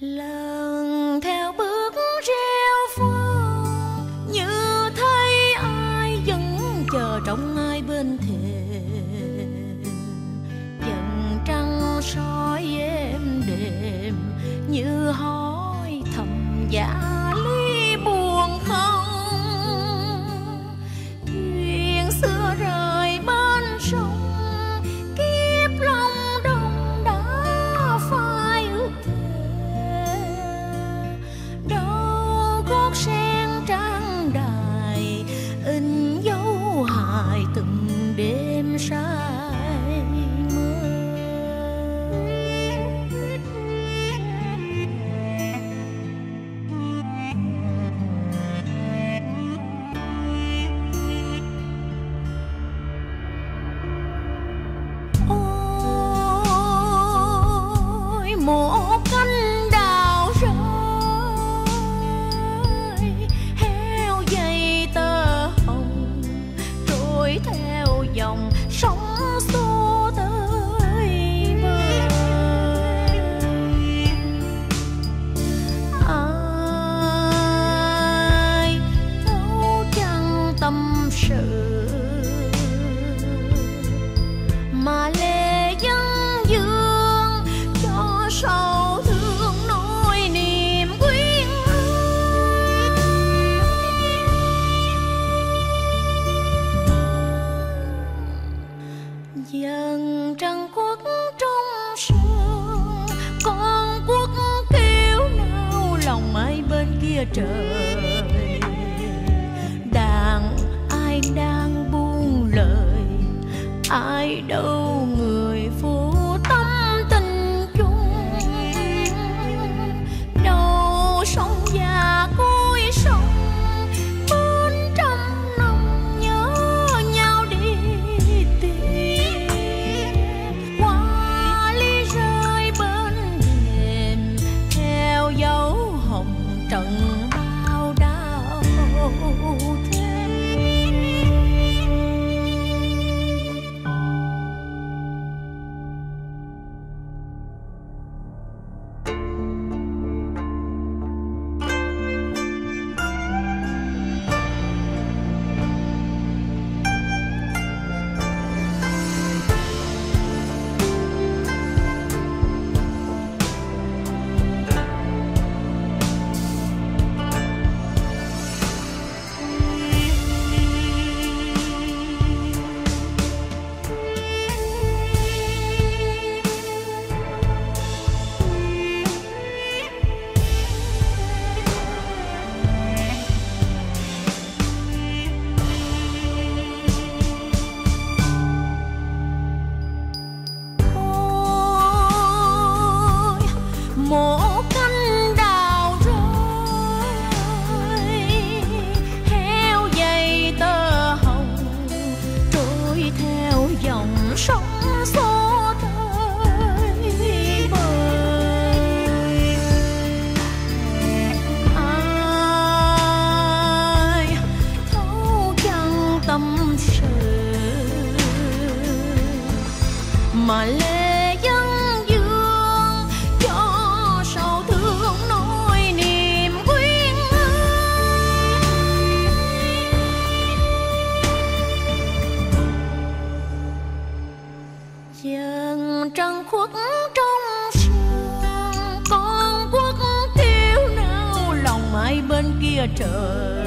lần theo bước reo phong, như thấy ai vẫn chờ trông ai bên thềm. Dần trăng soi êm đềm, như hỏi thầm giá lý buồn không. Thuyền xưa rời bên sông, kiếp lòng đông đã phai ước thề. Đâu gót sen trang đài, in dấu hài từng đêm xa. Một cánh đào rơi, heo dây tơ hồng trôi theo dòng sóng xô tới bờ. Ai đâu chẳng tâm sự, mà lệ dân sâu thương nỗi niềm quyến luyến. Dần trăng khuất trong sương, con quốc kêu nao lòng ai bên kia trời. Đàn ai đang buông lời, ai đâu người phụ tâm mà lệ dân dương, cho sầu thương nỗi niềm quyến luyến. Dần trăng khuất trong sương, con quốc thiếu nao lòng ai bên kia trời.